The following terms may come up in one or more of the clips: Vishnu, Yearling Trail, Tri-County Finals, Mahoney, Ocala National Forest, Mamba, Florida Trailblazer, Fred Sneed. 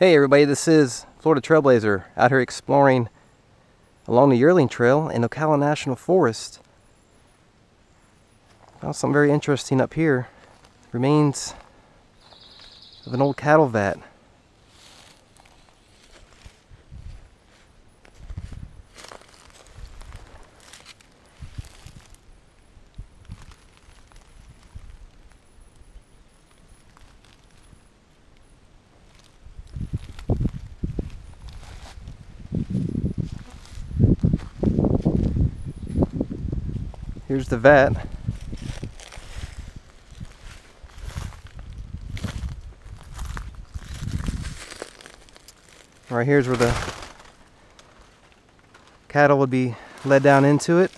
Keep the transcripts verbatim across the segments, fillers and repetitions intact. Hey everybody, this is Florida Trailblazer out here exploring along the Yearling Trail in Ocala National Forest. Found something very interesting up here. Remains of an old cattle vat. Here's the vat. Right here's where the cattle would be led down into it.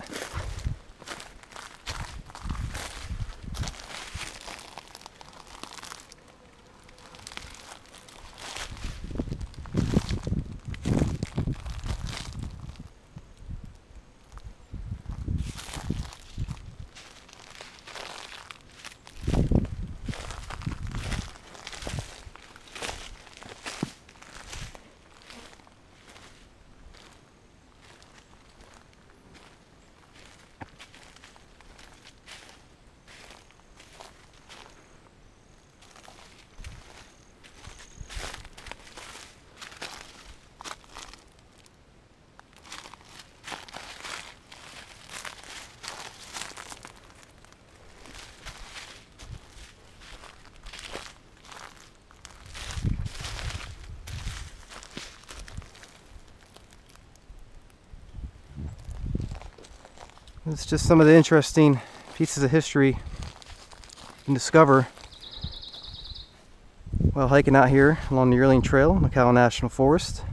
It's just some of the interesting pieces of history you can discover while hiking out here along the Yearling Trail in Ocala National Forest.